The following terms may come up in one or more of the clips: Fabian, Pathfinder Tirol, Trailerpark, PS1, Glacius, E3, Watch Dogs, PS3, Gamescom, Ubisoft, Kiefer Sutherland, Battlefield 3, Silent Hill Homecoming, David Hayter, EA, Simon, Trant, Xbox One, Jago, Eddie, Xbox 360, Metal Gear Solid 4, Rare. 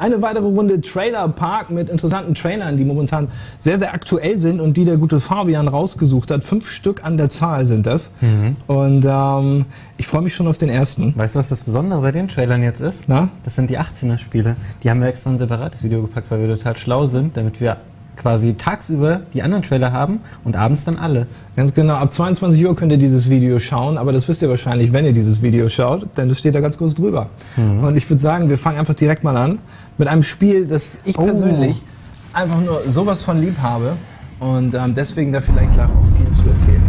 Eine weitere Runde Trailerpark mit interessanten Trailern, die momentan sehr, sehr aktuell sind und die der gute Fabian rausgesucht hat. 5 Stück an der Zahl sind das. Mhm. Und ich freue mich schon auf den ersten. Weißt du, was das Besondere bei den Trailern jetzt ist? Na? Das sind die 18er-Spiele. Die haben wir extra ein separates Video gepackt, weil wir total schlau sind, damit wir quasi tagsüber die anderen Trailer haben und abends dann alle. Ganz genau. Ab 22 Uhr könnt ihr dieses Video schauen, aber das wisst ihr wahrscheinlich, wenn ihr dieses Video schaut, denn das steht da ganz groß drüber. Mhm. Und ich würde sagen, wir fangen einfach direkt mal an mit einem Spiel, das ich persönlich einfach nur sowas von lieb habe und deswegen da vielleicht gleich auch viel zu erzählen.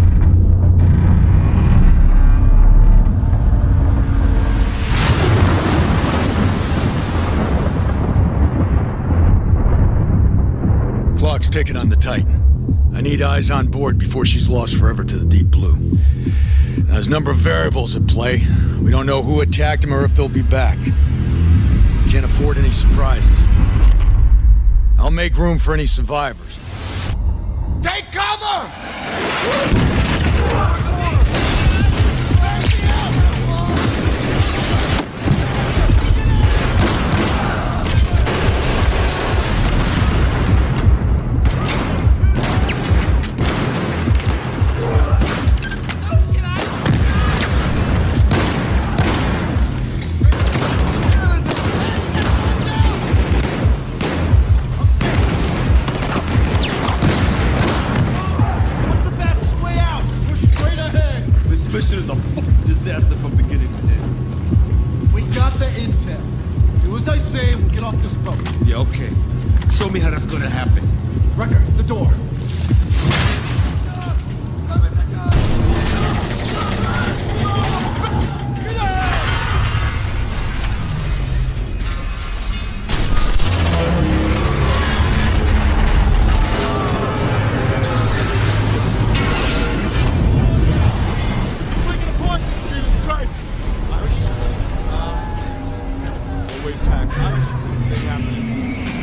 Clock's ticking on the Titan. I need eyes on board before she's lost forever to the deep blue. Now, there's a number of variables at play. We don't know who attacked them or if they'll be back. Can't afford any surprises. I'll make room for any survivors. Take cover!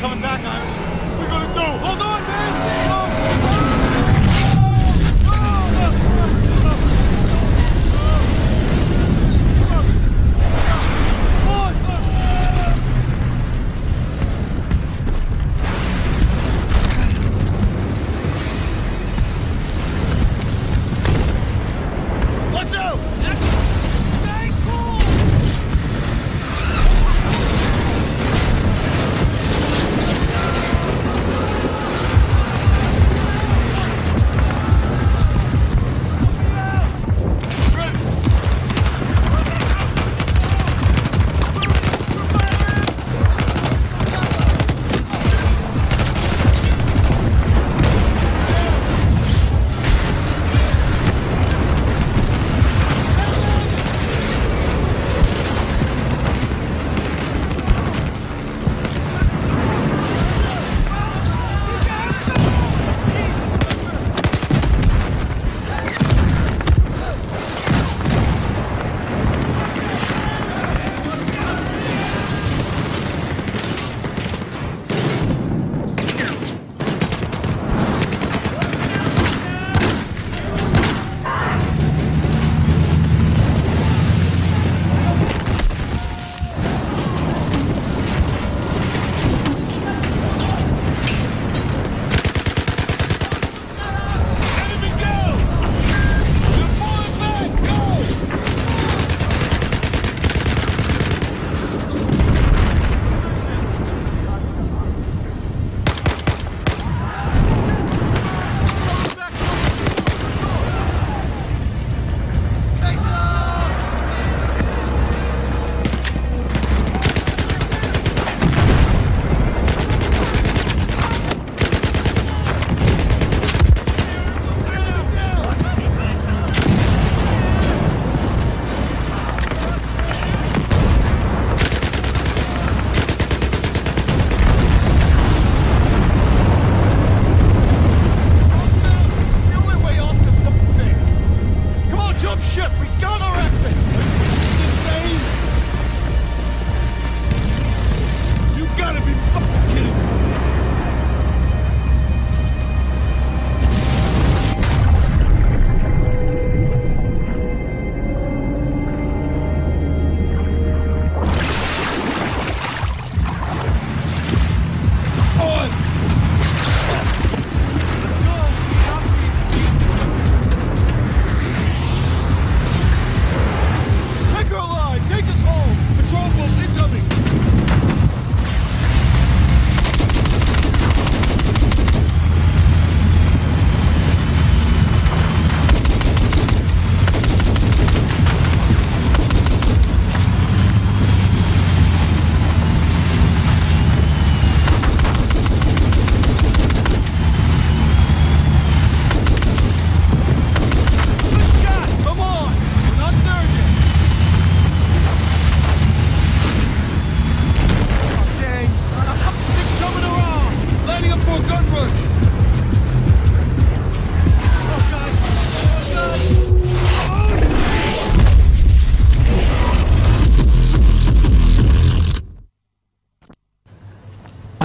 Coming back, Irish. We're gonna do. Hold on, man.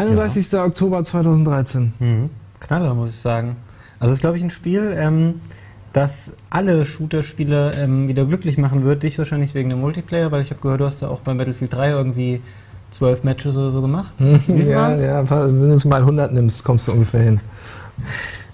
31. Ja. Oktober 2013. Mhm. Knaller, muss ich sagen. Also es ist, glaube ich, ein Spiel, das alle Shooter-Spiele wieder glücklich machen wird. Dich wahrscheinlich wegen dem Multiplayer, weil ich habe gehört, du hast ja auch beim Battlefield 3 irgendwie 12 Matches oder so gemacht. Ja, wenn du es mal 100 nimmst, kommst du ungefähr hin.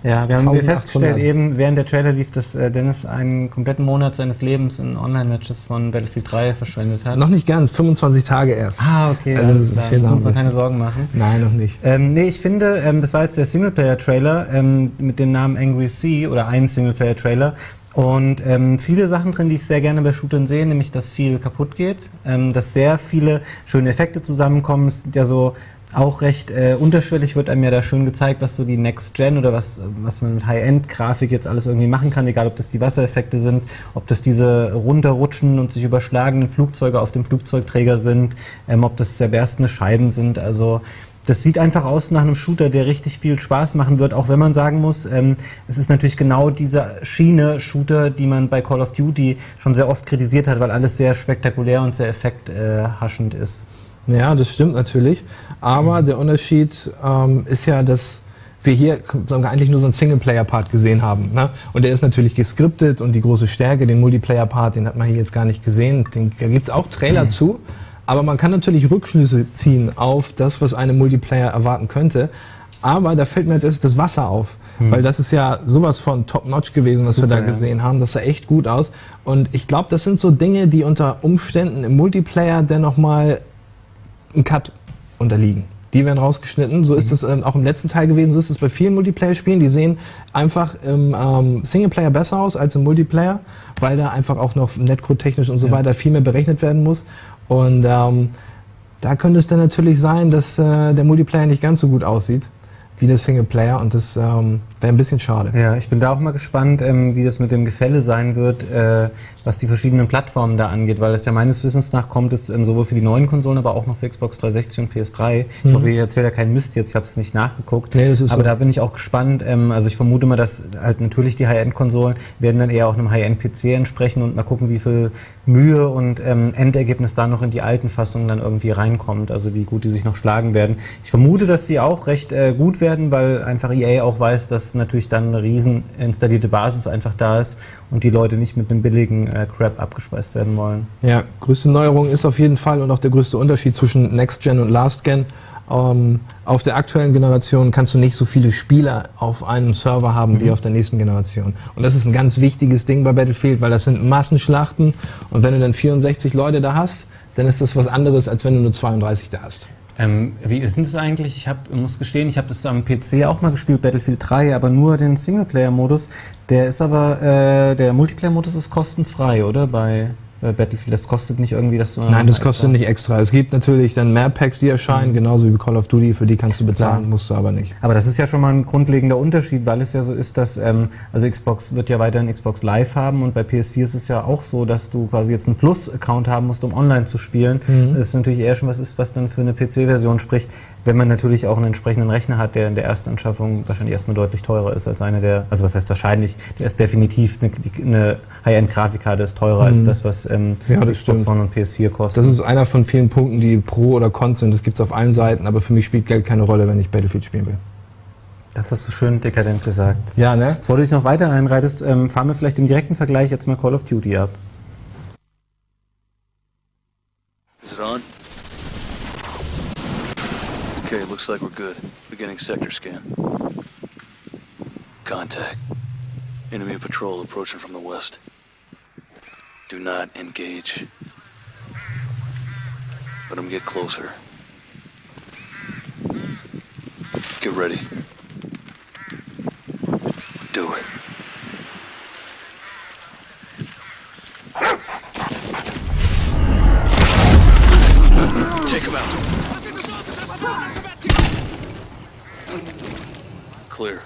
Ja, wir haben festgestellt eben, während der Trailer lief, dass Dennis einen kompletten Monat seines Lebens in Online-Matches von Battlefield 3 verschwendet hat. Noch nicht ganz, 25 Tage erst. Ah, okay, also da müssen wir uns noch keine Sorgen machen. Nein, noch nicht. Nee, ich finde, das war jetzt der Singleplayer-Trailer mit dem Namen Angry Sea oder ein Singleplayer-Trailer. Und viele Sachen drin, die ich sehr gerne bei Shootern sehe, nämlich, dass viel kaputt geht, dass sehr viele schöne Effekte zusammenkommen. Es sind ja so auch recht unterschwellig, wird einem ja da schön gezeigt, was so die Next Gen oder was man mit High-End-Grafik jetzt alles irgendwie machen kann, egal ob das die Wassereffekte sind, ob das diese runterrutschen und sich überschlagenden Flugzeuge auf dem Flugzeugträger sind, ob das zerberstende Scheiben sind, also das sieht einfach aus nach einem Shooter, der richtig viel Spaß machen wird, auch wenn man sagen muss, es ist natürlich genau diese Schiene Shooter, die man bei Call of Duty schon sehr oft kritisiert hat, weil alles sehr spektakulär und sehr effekthaschend ist. Ja, das stimmt natürlich, aber der Unterschied ist ja, dass wir hier eigentlich nur so einen Singleplayer-Part gesehen haben. Ne? Und der ist natürlich geskriptet und die große Stärke, den Multiplayer-Part, den hat man hier jetzt gar nicht gesehen. Da gibt es auch Trailer zu, aber man kann natürlich Rückschlüsse ziehen auf das, was einem Multiplayer erwarten könnte. Aber da fällt mir jetzt erst das Wasser auf, weil das ist ja sowas von top-notch gewesen, was wir da gesehen haben. Das sah echt gut aus. Und ich glaube, das sind so Dinge, die unter Umständen im Multiplayer dann nochmal einen Cut unterliegen. Die werden rausgeschnitten. So ist es auch im letzten Teil gewesen. So ist es bei vielen Multiplayer-Spielen. Die sehen einfach im Singleplayer besser aus als im Multiplayer, weil da einfach auch noch netcode-technisch und so weiter viel mehr berechnet werden muss. Und da könnte es dann natürlich sein, dass der Multiplayer nicht ganz so gut aussieht wie der Singleplayer, und das wäre ein bisschen schade. Ja, ich bin da auch mal gespannt, wie das mit dem Gefälle sein wird, was die verschiedenen Plattformen da angeht, weil es ja meines Wissens nach kommt, es sowohl für die neuen Konsolen, aber auch noch für Xbox 360 und PS3. Ich hoffe, ihr erzählt ja keinen Mist jetzt, ich habe es nicht nachgeguckt, nee, das ist aber so. Da bin ich auch gespannt, also ich vermute mal, dass halt natürlich die High-End-Konsolen werden dann eher auch einem High-End-PC entsprechen und mal gucken, wie viel Mühe und Endergebnis da noch in die alten Fassungen dann irgendwie reinkommt, also wie gut die sich noch schlagen werden. Ich vermute, dass sie auch recht gut werden, weil einfach EA auch weiß, dass natürlich dann eine riesen installierte Basis einfach da ist und die Leute nicht mit einem billigen Crap abgespeist werden wollen. Ja, größte Neuerung ist auf jeden Fall und auch der größte Unterschied zwischen Next Gen und Last Gen. Auf der aktuellen Generation kannst du nicht so viele Spieler auf einem Server haben wie auf der nächsten Generation. Und das ist ein ganz wichtiges Ding bei Battlefield, weil das sind Massenschlachten und wenn du dann 64 Leute da hast, dann ist das was anderes, als wenn du nur 32 da hast. Wie ist denn das eigentlich? Ich muss gestehen, ich habe das am PC auch mal gespielt, Battlefield 3, aber nur den Singleplayer-Modus. Der ist aber, der Multiplayer-Modus ist kostenfrei, oder? Bei Battlefield, das kostet nicht irgendwie, dass du... Nein, das kostet nicht extra. Es gibt natürlich dann Map-Packs, die erscheinen, genauso wie Call of Duty, für die kannst du bezahlen, musst du aber nicht. Aber das ist ja schon mal ein grundlegender Unterschied, weil es ja so ist, dass, also Xbox wird ja weiterhin Xbox Live haben und bei PS4 ist es ja auch so, dass du quasi jetzt einen Plus-Account haben musst, um online zu spielen. Das ist natürlich eher schon was ist, was dann für eine PC-Version spricht, wenn man natürlich auch einen entsprechenden Rechner hat, der in der Erstanschaffung wahrscheinlich erstmal deutlich teurer ist als eine der, also was heißt wahrscheinlich, der ist definitiv eine High-End-Grafikkarte ist teurer als das, was ja, das Xbox One und PS4 kosten. Das ist einer von vielen Punkten, die pro oder con sind. Das gibt es auf allen Seiten, aber für mich spielt Geld keine Rolle, wenn ich Battlefield spielen will. Das hast du schön dekadent gesagt. Ja, ne? Bevor du dich noch weiter einreitest, fahren wir vielleicht im direkten Vergleich jetzt mal Call of Duty ab. Is it on? Okay, looks like we're good. Beginning sector scan. Contact. Enemy patrol approaching from the west. Do not engage. Let them get closer. Get ready. Do it. Take them out. Clear.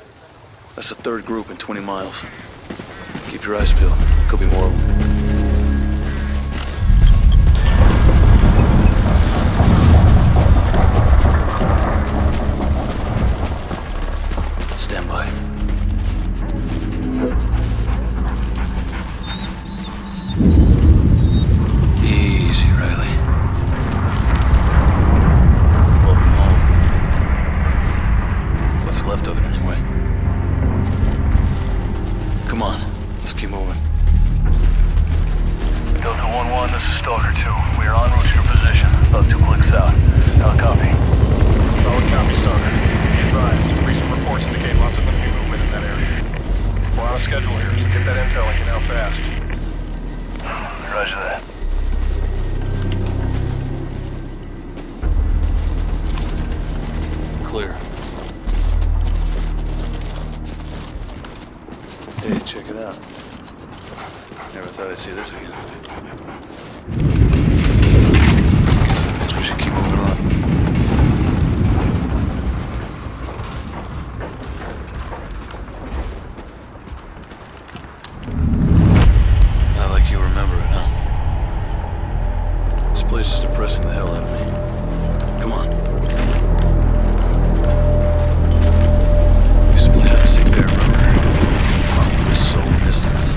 That's the third group in 20 miles. Keep your eyes peeled. Could be more of them. Easy, Riley. Welcome home. south. Solid copy. Solid copy, Stalker. Be advised, recent reports indicate lots of enemy movement in that area. We're on a schedule here, so get that intel and get out fast. Roger that. Clear. Hey, check it out. Never thought I'd see this again. Guess that means we should keep moving on. Not like you remember it, huh? This place is depressing the hell out of me. Come on. You split that sick bear rubber. Mom was so pissed at us.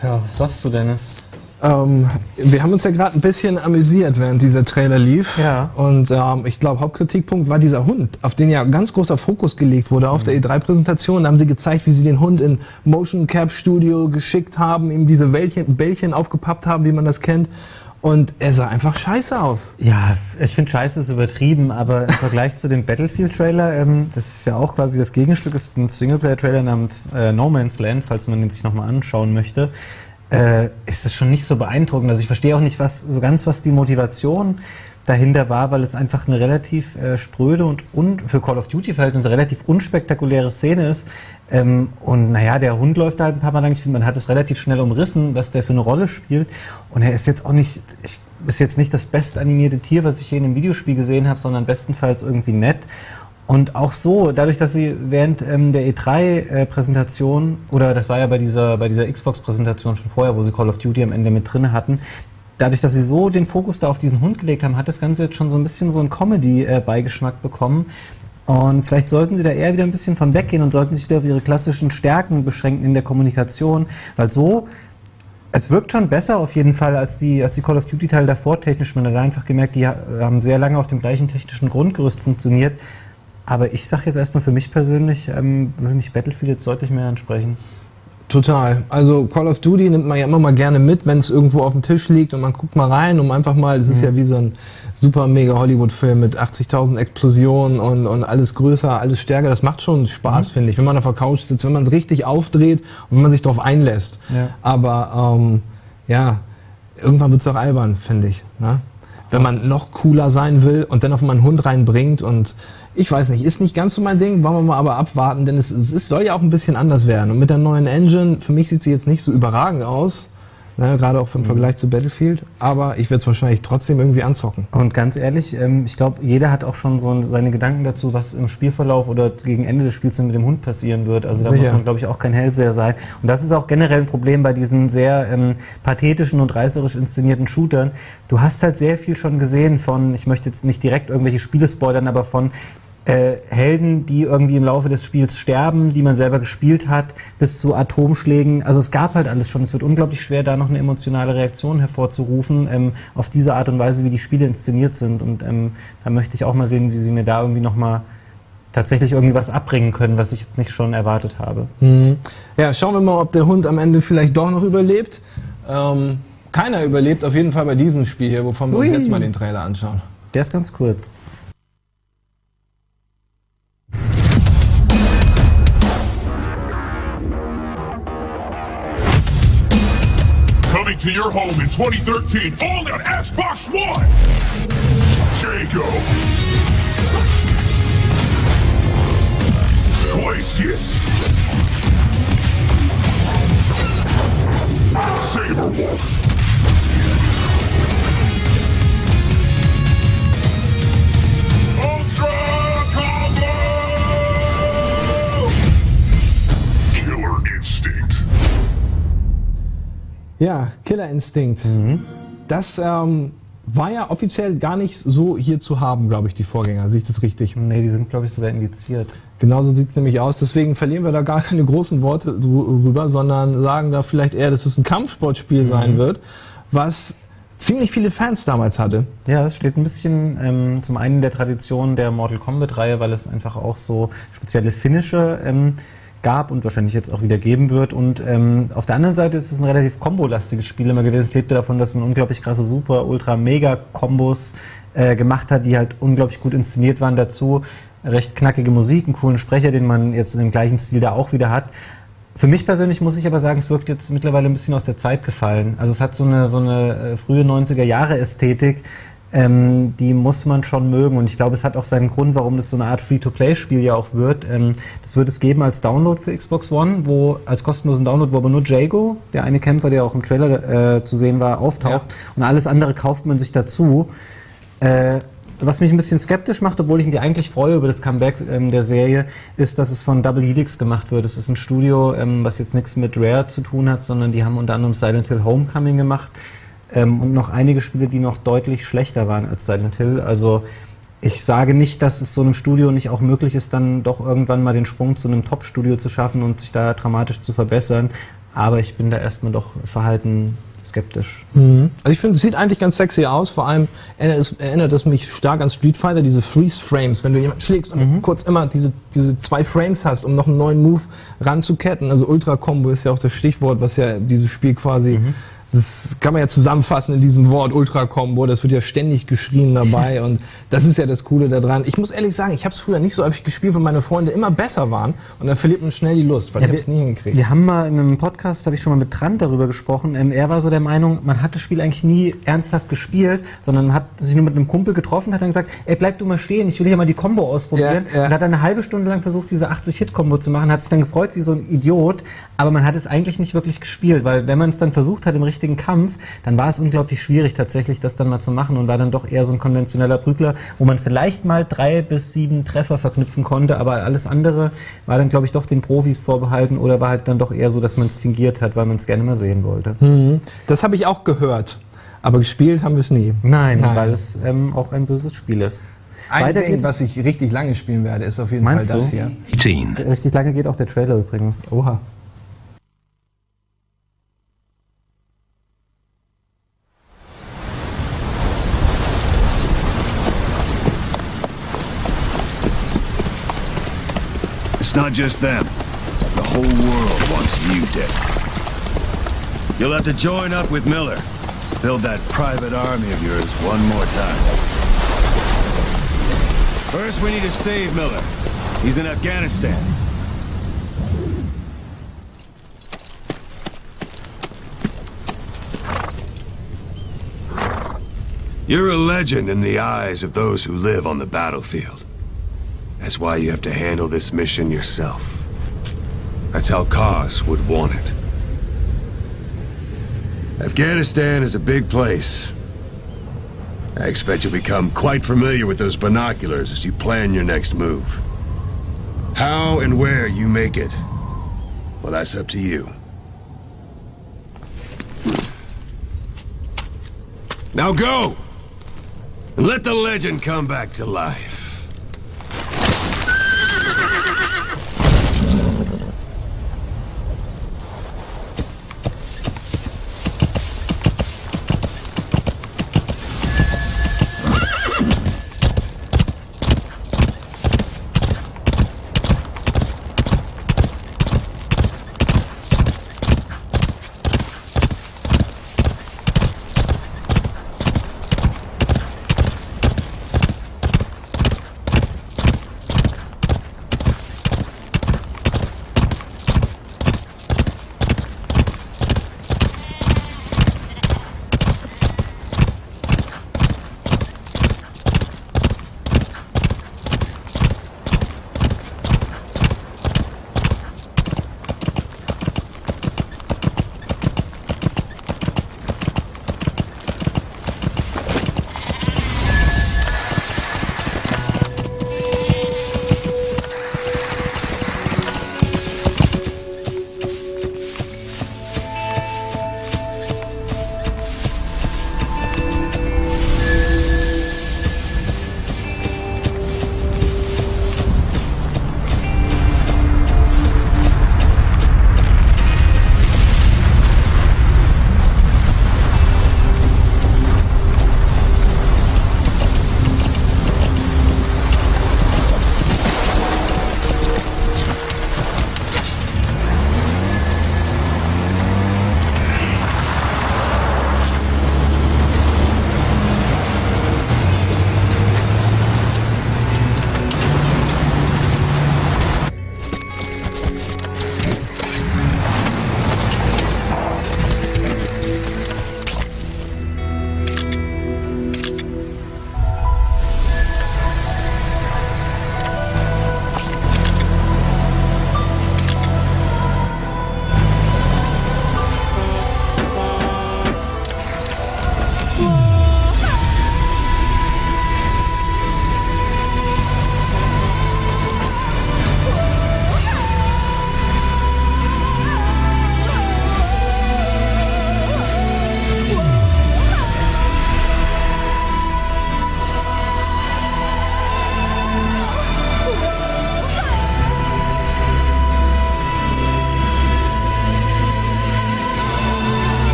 Was sagst du, Dennis? Wir haben uns ja gerade ein bisschen amüsiert, während dieser Trailer lief. Ja. Und ich glaube, Hauptkritikpunkt war dieser Hund, auf den ja ganz großer Fokus gelegt wurde auf der E3-Präsentation. Da haben sie gezeigt, wie sie den Hund in Motion Cap Studio geschickt haben, ihm diese Bällchen aufgepappt haben, wie man das kennt. Und er sah einfach scheiße aus. Ja, ich finde scheiße ist übertrieben, aber im Vergleich zu dem Battlefield-Trailer, das ist ja auch quasi das Gegenstück, ist ein Singleplayer-Trailer namens No Man's Land, falls man den sich nochmal anschauen möchte. Ist das schon nicht so beeindruckend. Also ich verstehe auch nicht was die Motivation dahinter war, weil es einfach eine relativ spröde und für Call of Duty Verhältnisse relativ unspektakuläre Szene ist. Und naja, der Hund läuft da halt ein paar Mal lang. Ich finde, man hat es relativ schnell umrissen, was der für eine Rolle spielt. Und er ist jetzt auch nicht, ist jetzt nicht das bestanimierte Tier, was ich je in einem Videospiel gesehen habe, sondern bestenfalls irgendwie nett. Und auch so, dadurch, dass sie während der E3-Präsentation, oder das war ja bei dieser Xbox-Präsentation schon vorher, wo sie Call of Duty am Ende mit drin hatten, dadurch, dass sie so den Fokus da auf diesen Hund gelegt haben, hat das Ganze jetzt schon so ein bisschen so einen Comedy-Beigeschmack bekommen. Und vielleicht sollten sie da eher wieder ein bisschen von weggehen und sollten sich wieder auf ihre klassischen Stärken beschränken in der Kommunikation, weil so... Es wirkt schon besser auf jeden Fall als die Call of Duty-Teile davor technisch. Man hat einfach gemerkt, die haben sehr lange auf dem gleichen technischen Grundgerüst funktioniert. Aber ich sage jetzt erstmal für mich persönlich, würde mich Battlefield jetzt deutlich mehr ansprechen. Total. Also Call of Duty nimmt man ja immer mal gerne mit, wenn es irgendwo auf dem Tisch liegt und man guckt mal rein, um einfach mal, es ist ja wie so ein super mega Hollywood-Film mit 80.000 Explosionen und alles größer, alles stärker. Das macht schon Spaß, finde ich, wenn man auf der Couch sitzt, wenn man es richtig aufdreht und wenn man sich darauf einlässt. Ja. Aber ja, irgendwann wird es auch albern, finde ich. Ne? Wenn man noch cooler sein will und dann auf mal einen Hund reinbringt und ich weiß nicht, ist nicht ganz so mein Ding, wollen wir mal aber abwarten, denn es soll ja auch ein bisschen anders werden. Und mit der neuen Engine, für mich sieht sie jetzt nicht so überragend aus, ne, gerade auch im Vergleich zu Battlefield, aber ich werde es wahrscheinlich trotzdem irgendwie anzocken. Und ganz ehrlich, ich glaube, jeder hat auch schon so seine Gedanken dazu, was im Spielverlauf oder gegen Ende des Spiels mit dem Hund passieren wird. Also da muss man, glaube ich, auch kein Hellseher sein. Und das ist auch generell ein Problem bei diesen sehr pathetischen und reißerisch inszenierten Shootern. Du hast halt sehr viel schon gesehen von, ich möchte jetzt nicht direkt irgendwelche Spiele spoilern, aber von Helden, die irgendwie im Laufe des Spiels sterben, die man selber gespielt hat, bis zu Atomschlägen. Also es gab halt alles schon. Es wird unglaublich schwer, da noch eine emotionale Reaktion hervorzurufen, auf diese Art und Weise, wie die Spiele inszeniert sind. Und da möchte ich auch mal sehen, wie sie mir da irgendwie nochmal tatsächlich irgendwie was abbringen können, was ich jetzt nicht schon erwartet habe. Mhm. Ja, schauen wir mal, ob der Hund am Ende vielleicht doch noch überlebt. Keiner überlebt, auf jeden Fall bei diesem Spiel hier, wovon wir uns jetzt mal den Trailer anschauen. Der ist ganz kurz. Coming to your home in 2013, only on Xbox One. Jago. Glacius. Saberwolf. Ja, Killer Instinct. Mhm. Das war ja offiziell gar nicht so hier zu haben, glaube ich, die Vorgänger. Sehe ich das richtig? Nee, die sind, glaube ich, sogar indiziert. Genauso sieht es nämlich aus. Deswegen verlieren wir da gar keine großen Worte drüber, sondern sagen da vielleicht eher, dass es ein Kampfsportspiel sein wird, was ziemlich viele Fans damals hatte. Ja, es steht ein bisschen zum einen in der Tradition der Mortal Kombat-Reihe, weil es einfach auch so spezielle Finisher gab und wahrscheinlich jetzt auch wieder geben wird. Und auf der anderen Seite ist es ein relativ kombolastiges Spiel immer gewesen. Es lebte davon, dass man unglaublich krasse Super-, Ultra-, Mega-Kombos gemacht hat, die halt unglaublich gut inszeniert waren. Dazu recht knackige Musik, einen coolen Sprecher, den man jetzt in dem gleichen Stil da auch wieder hat. Für mich persönlich muss ich aber sagen, es wirkt jetzt mittlerweile ein bisschen aus der Zeit gefallen. Also es hat so eine frühe 90er-Jahre-Ästhetik, die muss man schon mögen. Und ich glaube, es hat auch seinen Grund, warum das so eine Art Free-to-Play-Spiel ja auch wird. Das wird es geben als Download für Xbox One, als kostenlosen Download, wo aber nur Jago, der eine Kämpfer, der auch im Trailer zu sehen war, auftaucht. Ja. Und alles andere kauft man sich dazu. Was mich ein bisschen skeptisch macht, obwohl ich mich eigentlich freue über das Comeback der Serie, ist, dass es von Double Helix gemacht wird. Es ist ein Studio, was jetzt nichts mit Rare zu tun hat, sondern die haben unter anderem Silent Hill Homecoming gemacht. Und noch einige Spiele, die noch deutlich schlechter waren als Silent Hill. Also ich sage nicht, dass es so einem Studio nicht auch möglich ist, dann doch irgendwann mal den Sprung zu einem Top-Studio zu schaffen und sich da dramatisch zu verbessern. Aber ich bin da erstmal doch verhalten skeptisch. Mhm. Also ich finde, es sieht eigentlich ganz sexy aus. Vor allem erinnert es mich stark an Street Fighter, diese Freeze-Frames. Wenn du jemanden schlägst und kurz immer diese zwei Frames hast, um noch einen neuen Move ranzuketten. Also Ultra-Combo ist ja auch das Stichwort, was ja dieses Spiel quasi Das kann man ja zusammenfassen in diesem Wort Ultra-Combo. Das wird ja ständig geschrien dabei und das ist ja das Coole daran. Ich muss ehrlich sagen, ich habe es früher nicht so häufig gespielt, weil meine Freunde immer besser waren und dann verliert man schnell die Lust, weil ja, ich habe es nie hingekriegt. Wir haben mal in einem Podcast, habe ich schon mal mit Trant darüber gesprochen, er war so der Meinung, man hat das Spiel eigentlich nie ernsthaft gespielt, sondern hat sich nur mit einem Kumpel getroffen, hat dann gesagt, ey, bleib du mal stehen, ich will hier mal die Combo ausprobieren. Ja, ja. Und hat dann eine halbe Stunde lang versucht, diese 80-Hit-Combo zu machen, hat sich dann gefreut wie so ein Idiot, aber man hat es eigentlich nicht wirklich gespielt, weil wenn man es dann versucht hat im richtigen Kampf, dann war es unglaublich schwierig tatsächlich, das dann mal zu machen und war dann doch eher so ein konventioneller Prügler, wo man vielleicht mal 3 bis 7 Treffer verknüpfen konnte, aber alles andere war dann, glaube ich, doch den Profis vorbehalten oder war halt dann doch eher so, dass man es fingiert hat, weil man es gerne mal sehen wollte. Mhm. Das habe ich auch gehört, aber gespielt haben wir es nie. Nein, weil es auch ein böses Spiel ist. Ein Ding, was ich richtig lange spielen werde, ist auf jeden Fall das hier. Richtig lange geht auch der Trailer übrigens. Oha. It's not just them. The whole world wants you dead. You'll have to join up with Miller. Build that private army of yours one more time. First, we need to save Miller. He's in Afghanistan. You're a legend in the eyes of those who live on the battlefield. That's why you have to handle this mission yourself. That's how Cos would want it. Afghanistan is a big place. I expect you'll become quite familiar with those binoculars as you plan your next move. How and where you make it, well, that's up to you. Now go! And let the legend come back to life.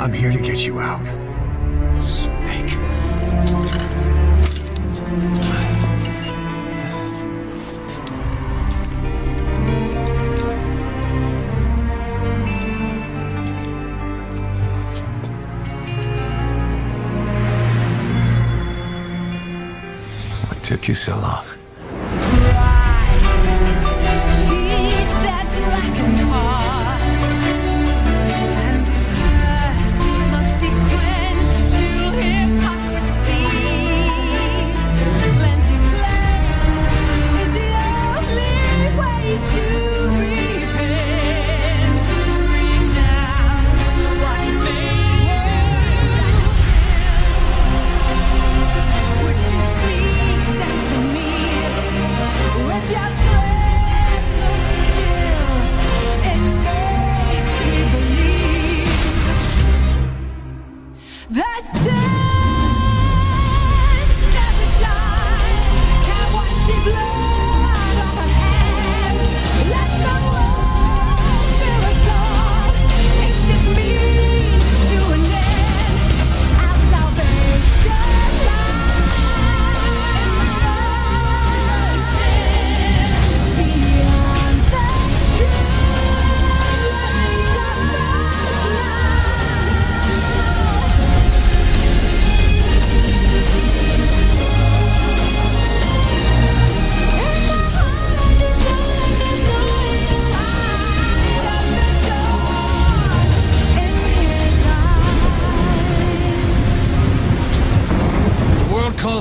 I'm here to get you out. Snake. What took you so long?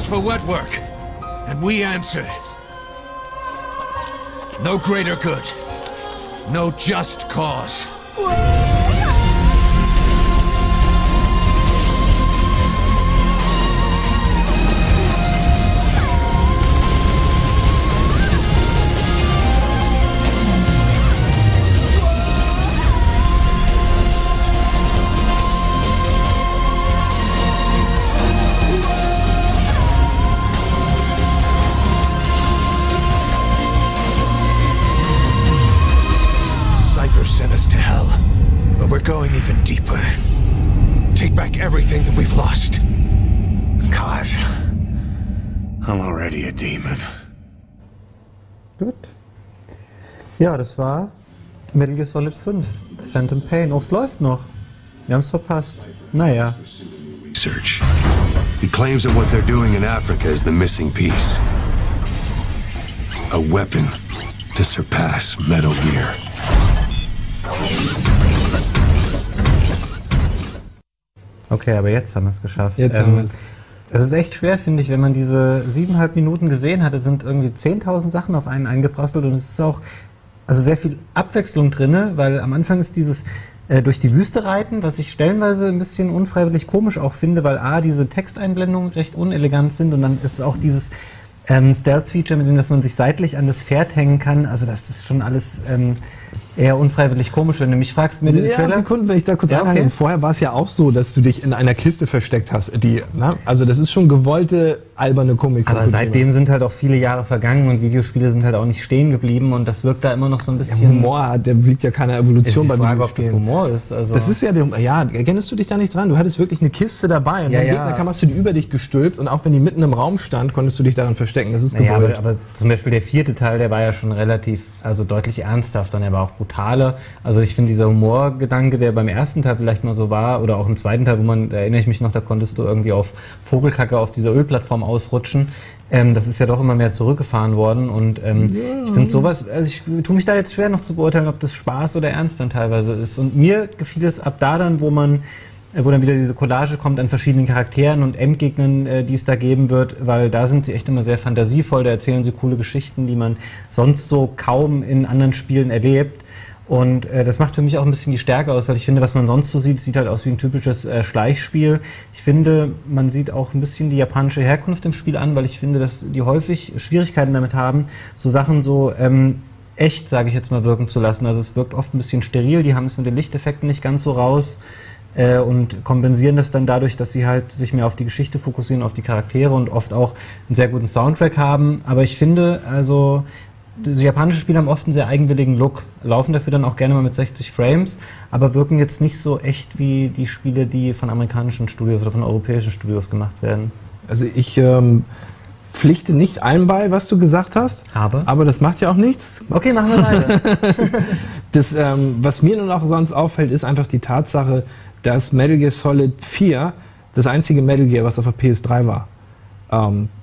For wet work, and we answer. No greater good, no just cause. Going even deeper. Take back everything that we've lost. Cause I'm already a demon. Gut. Ja, das war Metal Gear Solid 5. Phantom Pain. Oh, es läuft noch. Wir haben es verpasst. Naja. Search. He claims that what they're doing in Africa is the missing piece. A weapon to surpass Metal Gear. Okay, aber jetzt haben wir es geschafft. Jetzt haben wir es. Das ist echt schwer, finde ich, wenn man diese 7,5 Minuten gesehen hat. Es sind irgendwie 10.000 Sachen auf einen eingeprasselt und es ist auch also sehr viel Abwechslung drin, weil am Anfang ist dieses durch die Wüste reiten, was ich stellenweise ein bisschen unfreiwillig komisch auch finde, weil A, diese Texteinblendungen recht unelegant sind und dann ist auch dieses Stealth-Feature, mit dem dass man sich seitlich an das Pferd hängen kann. Also das ist schon alles eher unfreiwillig komisch, wenn du mich fragst. Mit ja, Trailer? Sekunden, wenn ich da kurz anhalte. Okay. Vorher war es ja auch so, dass du dich in einer Kiste versteckt hast. Die, na? Also das ist schon gewollte, alberne Komik. Aber seitdem sind halt auch viele Jahre vergangen und Videospiele sind halt auch nicht stehen geblieben und das wirkt da immer noch so ein bisschen... Der Humor, der liegt ja keiner Evolution bei Videospielen. Ob das Humor ist. Also das ist ja, erkennst du dich da nicht dran? Du hattest wirklich eine Kiste dabei und der Gegner kam, hast du die über dich gestülpt und auch wenn die mitten im Raum stand, konntest du dich daran verstecken. Das ist gewollt. Ja, aber zum Beispiel der 4. Teil, der war ja schon relativ, also deutlich ernsthaft, dann er war auch brutal. Also ich finde dieser Humorgedanke, der beim ersten Teil vielleicht mal so war, oder auch im zweiten Teil, wo man, da erinnere ich mich noch, da konntest du irgendwie auf Vogelkacke auf dieser Ölplattform ausrutschen, das ist ja doch immer mehr zurückgefahren worden und ich finde sowas, also ich tue mich da jetzt schwer noch zu beurteilen, ob das Spaß oder Ernst dann teilweise ist und mir gefiel es ab da dann, wo dann wieder diese Collage kommt an verschiedenen Charakteren und Endgegnern, die es da geben wird, weil da sind sie echt immer sehr fantasievoll, da erzählen sie coole Geschichten, die man sonst so kaum in anderen Spielen erlebt. Und das macht für mich auch ein bisschen die Stärke aus, weil ich finde, was man sonst so sieht, sieht halt aus wie ein typisches Schleichspiel. Ich finde, man sieht auch ein bisschen die japanische Herkunft im Spiel an, weil ich finde, dass die häufig Schwierigkeiten damit haben, so Sachen so echt, sage ich jetzt mal, wirken zu lassen. Also es wirkt oft ein bisschen steril, die haben es mit den Lichteffekten nicht ganz so raus und kompensieren das dann dadurch, dass sie halt sich mehr auf die Geschichte fokussieren, auf die Charaktere und oft auch einen sehr guten Soundtrack haben. Aber ich finde, also... diese japanischen Spiele haben oft einen sehr eigenwilligen Look, laufen dafür dann auch gerne mal mit 60 Frames, aber wirken jetzt nicht so echt wie die Spiele, die von amerikanischen Studios oder von europäischen Studios gemacht werden. Also ich pflichte nicht ein bei, was du gesagt hast, aber das macht ja auch nichts. Okay, machen wir weiter. Das, was mir nun auch sonst auffällt, ist einfach die Tatsache, dass Metal Gear Solid 4 das einzige Metal Gear, was auf der PS3 war.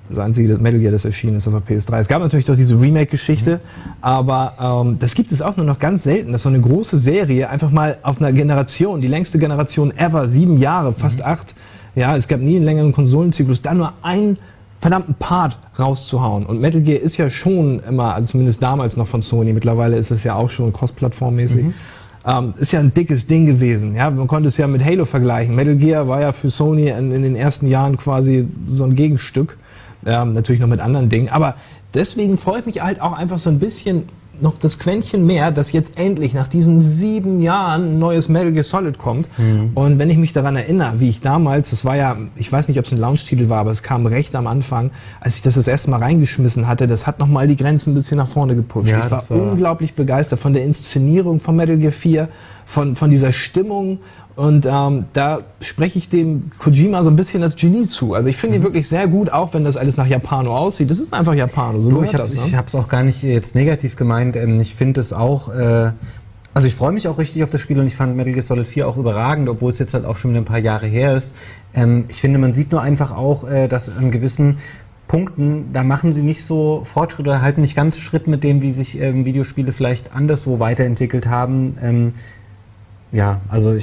Das einzige Metal Gear, das erschienen ist auf der PS3. Es gab natürlich doch diese Remake-Geschichte, aber das gibt es auch nur noch ganz selten, dass so eine große Serie einfach mal auf einer Generation, die längste Generation ever, 7 Jahre, fast 8, ja, es gab nie einen längeren Konsolenzyklus, da nur einen verdammten Part rauszuhauen. Und Metal Gear ist ja schon immer, also zumindest damals noch von Sony, mittlerweile ist es ja auch schon cross-plattformmäßig, ist ja ein dickes Ding gewesen. Ja, man konnte es ja mit Halo vergleichen. Metal Gear war ja für Sony in den ersten Jahren quasi so ein Gegenstück. Natürlich noch mit anderen Dingen. Aber deswegen freut mich halt auch einfach so ein bisschen noch das Quäntchen mehr, dass jetzt endlich nach diesen 7 Jahren ein neues Metal Gear Solid kommt. Und wenn ich mich daran erinnere, wie ich damals, das war ja, ich weiß nicht, ob es ein Launch-Titel war, aber es kam recht am Anfang, als ich das erste Mal reingeschmissen hatte, das hat nochmal die Grenzen ein bisschen nach vorne gepusht. Ja, ich war unglaublich begeistert von der Inszenierung von Metal Gear 4, von dieser Stimmung. Und da spreche ich dem Kojima so ein bisschen das Genie zu. Also ich finde ihn wirklich sehr gut, auch wenn das alles nach Japano aussieht. Das ist einfach Japano, so gehört das. Ne? Ich habe es auch gar nicht jetzt negativ gemeint. Ich finde es auch, also ich freue mich auch richtig auf das Spiel und ich fand Metal Gear Solid 4 auch überragend, obwohl es jetzt halt auch schon ein paar Jahre her ist. Ich finde, man sieht nur einfach auch, dass an gewissen Punkten, da machen sie nicht so Fortschritte oder halten nicht ganz Schritt mit dem, wie sich Videospiele vielleicht anderswo weiterentwickelt haben. Ja, also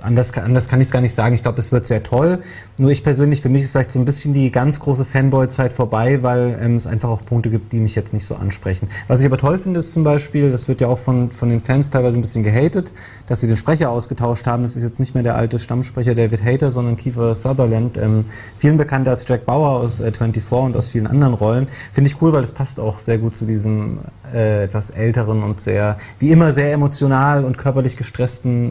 anders kann ich es gar nicht sagen. Ich glaube, es wird sehr toll. Nur ich persönlich, für mich ist vielleicht so ein bisschen die ganz große Fanboy-Zeit vorbei, weil es einfach auch Punkte gibt, die mich jetzt nicht so ansprechen. Was ich aber toll finde, ist zum Beispiel, das wird ja auch von den Fans teilweise ein bisschen gehatet, dass sie den Sprecher ausgetauscht haben. Das ist jetzt nicht mehr der alte Stammsprecher David Hayter, sondern Kiefer Sutherland. Vielen bekannter als Jack Bauer aus 24 und aus vielen anderen Rollen. Finde ich cool, weil das passt auch sehr gut zu diesem etwas älteren und sehr, wie immer, sehr emotional und körperlich gestressten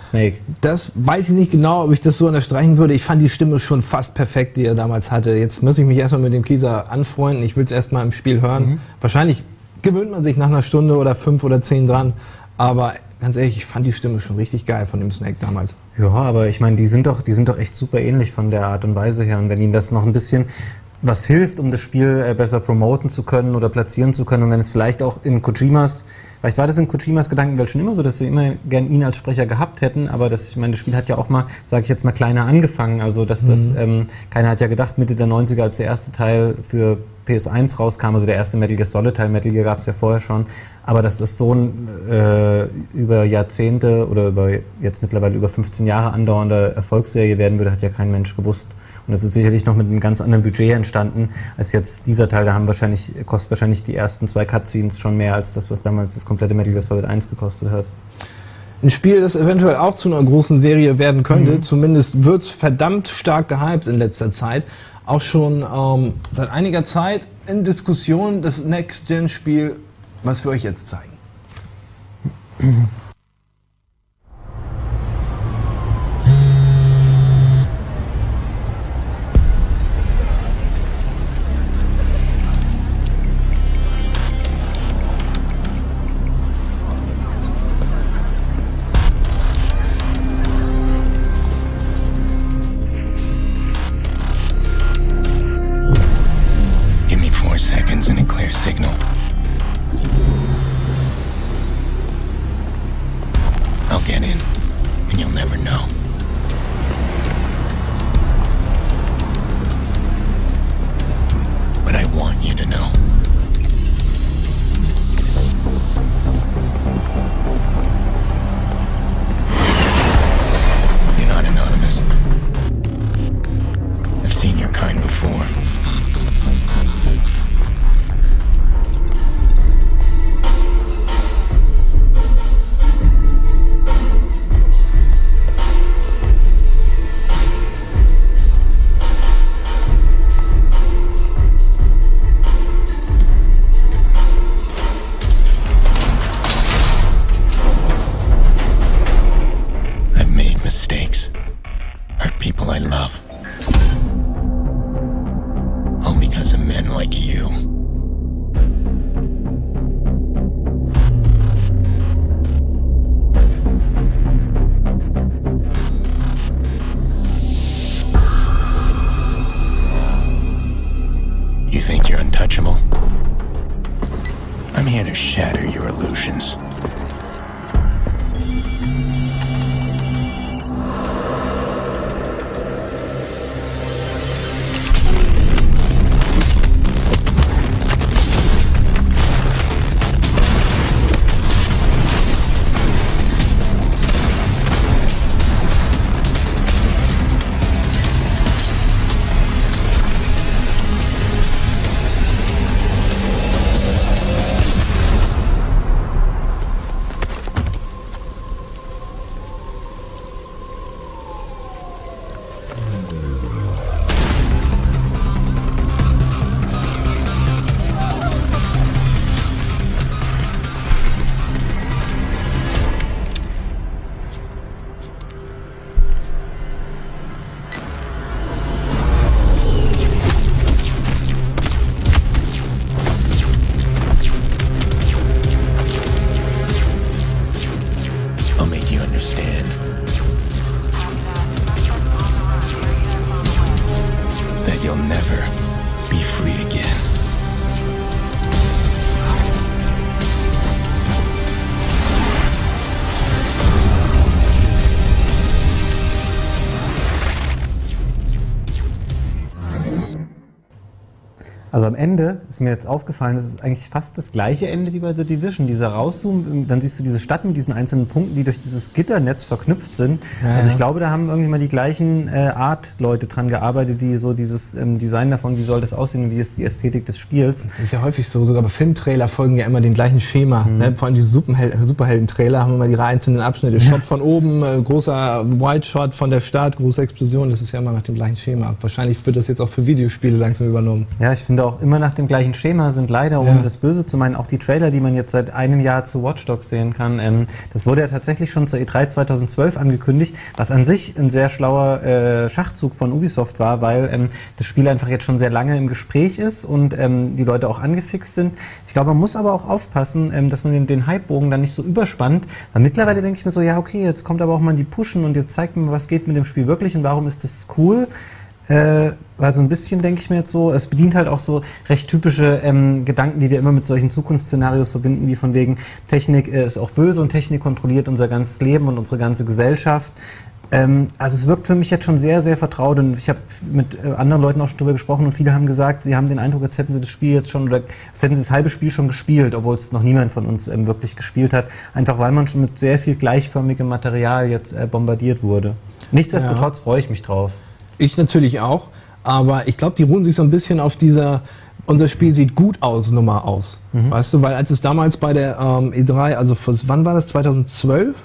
Snake. Das weiß ich nicht genau, ob ich das so unterstreichen würde. Ich fand die Stimme schon fast perfekt, die er damals hatte. Jetzt muss ich mich erstmal mit dem Kieser anfreunden. Ich will es erstmal im Spiel hören. Wahrscheinlich gewöhnt man sich nach einer Stunde oder 5 oder 10 dran. Aber ganz ehrlich, ich fand die Stimme schon richtig geil von dem Snake damals. Ja, aber ich meine, die sind doch echt super ähnlich von der Art und Weise her. Und wenn ihnen das noch ein bisschen was hilft, um das Spiel besser promoten zu können oder platzieren zu können. Und wenn es vielleicht auch in Kojimas, vielleicht war das in Kojimas Gedankenwelt schon immer so, dass sie immer gern ihn als Sprecher gehabt hätten, aber das, ich meine, das Spiel hat ja auch mal, sage ich jetzt mal, kleiner angefangen. Also dass das, keiner hat ja gedacht, Mitte der 90er, als der erste Teil für PS1 rauskam, also der erste Metal Gear Solid Teil, Metal Gear gab es ja vorher schon, aber dass das so ein über Jahrzehnte oder über jetzt mittlerweile über 15 Jahre andauernde Erfolgsserie werden würde, hat ja kein Mensch gewusst. Und das ist sicherlich noch mit einem ganz anderen Budget entstanden als jetzt dieser Teil. Da haben kostet wahrscheinlich die ersten 2 Cutscenes schon mehr als das, was damals das komplette Metal Gear Solid 1 gekostet hat. Ein Spiel, das eventuell auch zu einer großen Serie werden könnte, zumindest wird's verdammt stark gehypt in letzter Zeit. Auch schon seit einiger Zeit in Diskussion das Next-Gen-Spiel, was wir euch jetzt zeigen. All because of men like you. missions. Also am Ende ist mir jetzt aufgefallen, das ist eigentlich fast das gleiche Ende wie bei The Division. Dieser Rauszoom, dann siehst du diese Stadt mit diesen einzelnen Punkten, die durch dieses Gitternetz verknüpft sind. Ja, also ich glaube, da haben irgendwie mal die gleichen Art Leute dran gearbeitet, die so dieses Design davon, wie soll das aussehen, wie ist die Ästhetik des Spiels. Das ist ja häufig so, sogar bei Filmtrailer folgen ja immer dem gleichen Schema. Mhm. Ne? Vor allem die Superhelden-Trailer haben immer die einzelnen Abschnitte. Ja. Shot von oben, großer Wide-Shot von der Stadt, große Explosion, das ist ja immer nach dem gleichen Schema. Wahrscheinlich wird das jetzt auch für Videospiele langsam übernommen. Ja, ich finde auch immer nach dem gleichen Schema sind leider, um das Böse zu meinen, auch die Trailer, die man jetzt seit einem Jahr zu Watch Dogs sehen kann. Das wurde ja tatsächlich schon zur E3 2012 angekündigt, was an sich ein sehr schlauer Schachzug von Ubisoft war, weil das Spiel einfach jetzt schon sehr lange im Gespräch ist und die Leute auch angefixt sind. Ich glaube, man muss aber auch aufpassen, dass man den Hypebogen dann nicht so überspannt. Weil mittlerweile denke ich mir so, ja okay, jetzt kommt aber auch mal die Pushen und jetzt zeigt man, was geht mit dem Spiel wirklich und warum ist das cool. Weil so ein bisschen denke ich mir jetzt so, es bedient halt auch so recht typische Gedanken, die wir immer mit solchen Zukunftsszenarios verbinden, wie von wegen Technik ist auch böse und Technik kontrolliert unser ganzes Leben und unsere ganze Gesellschaft. Also es wirkt für mich jetzt schon sehr, sehr vertraut und ich habe mit anderen Leuten auch schon drüber gesprochen und viele haben gesagt, sie haben den Eindruck, als hätten sie das Spiel jetzt schon oder als hätten sie das halbe Spiel schon gespielt, obwohl es noch niemand von uns wirklich gespielt hat, einfach weil man schon mit sehr viel gleichförmigem Material jetzt bombardiert wurde. Nichtsdestotrotz freue ich mich drauf. Ich natürlich auch, aber ich glaube, die ruhen sich so ein bisschen auf dieser unser Spiel sieht gut aus Nummer aus. Mhm. Weißt du, weil als es damals bei der E3, also wann war das, 2012?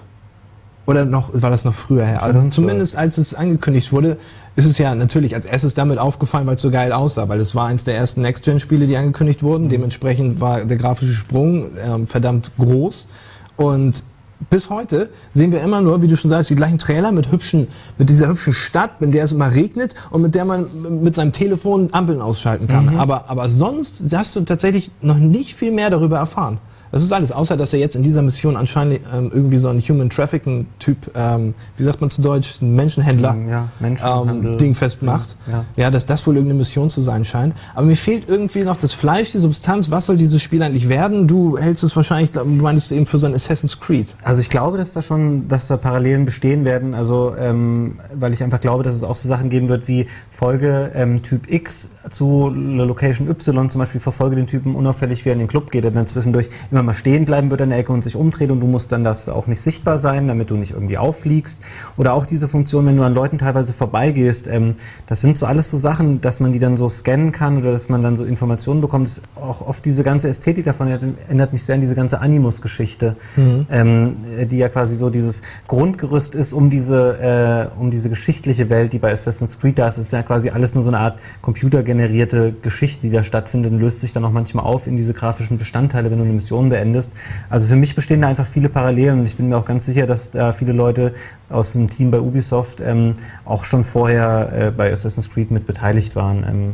Oder noch war das noch früher her? Also zumindest als es angekündigt wurde, ist es ja natürlich als erstes damit aufgefallen, weil es so geil aussah, weil es war eins der ersten Next-Gen-Spiele, die angekündigt wurden. Mhm. Dementsprechend war der grafische Sprung verdammt groß und bis heute sehen wir immer nur, wie du schon sagst, die gleichen Trailer mit dieser hübschen Stadt, in der es immer regnet und mit der man mit seinem Telefon Ampeln ausschalten kann. Mhm. Aber sonst hast du tatsächlich noch nicht viel mehr darüber erfahren. Das ist alles, außer dass er jetzt in dieser Mission anscheinend irgendwie so ein Human Trafficking-Typ, wie sagt man zu Deutsch, ein Menschenhändler, ja, Ding festmacht. Ja, dass das wohl irgendeine Mission zu sein scheint. Aber mir fehlt irgendwie noch das Fleisch, die Substanz. Was soll dieses Spiel eigentlich werden? Du hältst es wahrscheinlich, meinst du eben, für so ein Assassin's Creed. Also ich glaube, dass da Parallelen bestehen werden. Also, weil ich einfach glaube, dass es auch so Sachen geben wird wie Folge Typ X zu Location Y zum Beispiel, verfolge den Typen unauffällig, wie er in den Club geht, und dann zwischendurch immer mal stehen bleiben wird an der Ecke und sich umdreht und du musst dann, darfst du auch nicht sichtbar sein, damit du nicht irgendwie auffliegst. Oder auch diese Funktion, wenn du an Leuten teilweise vorbeigehst, das sind so alles so Sachen, dass man die dann so scannen kann oder dass man dann so Informationen bekommt. Das auch oft diese ganze Ästhetik davon erinnert mich sehr an diese ganze Animus-Geschichte, die ja quasi so dieses Grundgerüst ist um diese geschichtliche Welt, die bei Assassin's Creed da ist. Es ist ja quasi alles nur so eine Art computergenerierte Geschichte, die da stattfindet und löst sich dann auch manchmal auf in diese grafischen Bestandteile, wenn du eine Mission beendest. Also für mich bestehen da einfach viele Parallelen und ich bin mir auch ganz sicher, dass da viele Leute aus dem Team bei Ubisoft auch schon vorher bei Assassin's Creed mit beteiligt waren.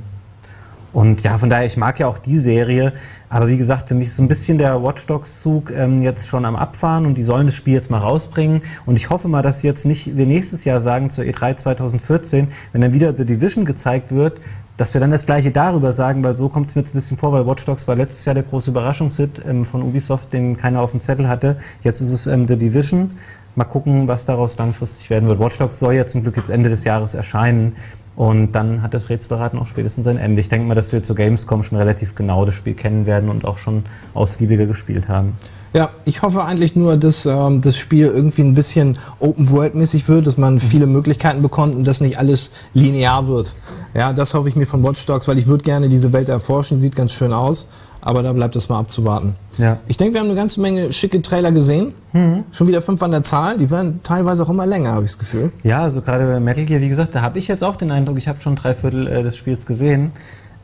Und ja, von daher, ich mag ja auch die Serie, aber wie gesagt, für mich ist so ein bisschen der Watch Dogs-Zug jetzt schon am Abfahren und die sollen das Spiel jetzt mal rausbringen und ich hoffe mal, dass jetzt nicht wir nächstes Jahr sagen zur E3 2014, wenn dann wieder The Division gezeigt wird, dass wir dann das Gleiche darüber sagen, weil so kommt es mir jetzt ein bisschen vor, weil Watch Dogs war letztes Jahr der große Überraschungshit von Ubisoft, den keiner auf dem Zettel hatte. Jetzt ist es The Division. Mal gucken, was daraus langfristig werden wird. Watch Dogs soll ja zum Glück jetzt Ende des Jahres erscheinen und dann hat das Rätselraten auch spätestens ein Ende. Ich denke mal, dass wir zur Gamescom schon relativ genau das Spiel kennen werden und auch schon ausgiebiger gespielt haben. Ja, ich hoffe eigentlich nur, dass das Spiel irgendwie ein bisschen Open-World-mäßig wird, dass man viele Möglichkeiten bekommt und dass nicht alles linear wird. Ja, das hoffe ich mir von Watch Dogs, weil ich würde gerne diese Welt erforschen, sieht ganz schön aus, aber da bleibt es mal abzuwarten. Ja. Ich denke, wir haben eine ganze Menge schicke Trailer gesehen, schon wieder 5 an der Zahl, die werden teilweise auch immer länger, habe ich das Gefühl. Ja, also gerade bei Metal Gear, wie gesagt, da habe ich jetzt auch den Eindruck, ich habe schon 3/4 des Spiels gesehen.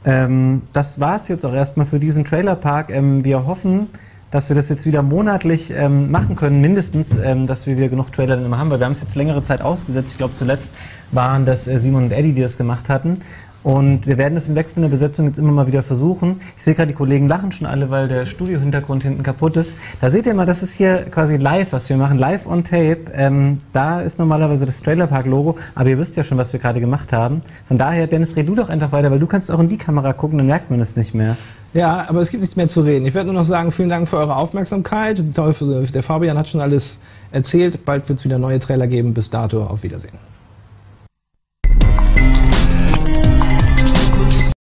Das war es jetzt auch erstmal für diesen Trailerpark. Wir hoffen, dass wir das jetzt wieder monatlich machen können, mindestens, dass wir wieder genug Trailer dann immer haben, weil wir haben es jetzt längere Zeit ausgesetzt. Ich glaube, zuletzt waren das Simon und Eddie, die das gemacht hatten. Und wir werden es in wechselnder Besetzung jetzt immer mal wieder versuchen. Ich sehe gerade, die Kollegen lachen schon alle, weil der Studio-Hintergrund hinten kaputt ist. Da seht ihr mal, das ist hier quasi live, was wir machen, live on tape. Da ist normalerweise das Trailerpark-Logo, aber ihr wisst ja schon, was wir gerade gemacht haben. Von daher, Dennis, red du doch einfach weiter, weil du kannst auch in die Kamera gucken, dann merkt man es nicht mehr. Ja, aber es gibt nichts mehr zu reden. Ich werde nur noch sagen, vielen Dank für eure Aufmerksamkeit. Der Fabian hat schon alles erzählt. Bald wird es wieder neue Trailer geben. Bis dato, auf Wiedersehen.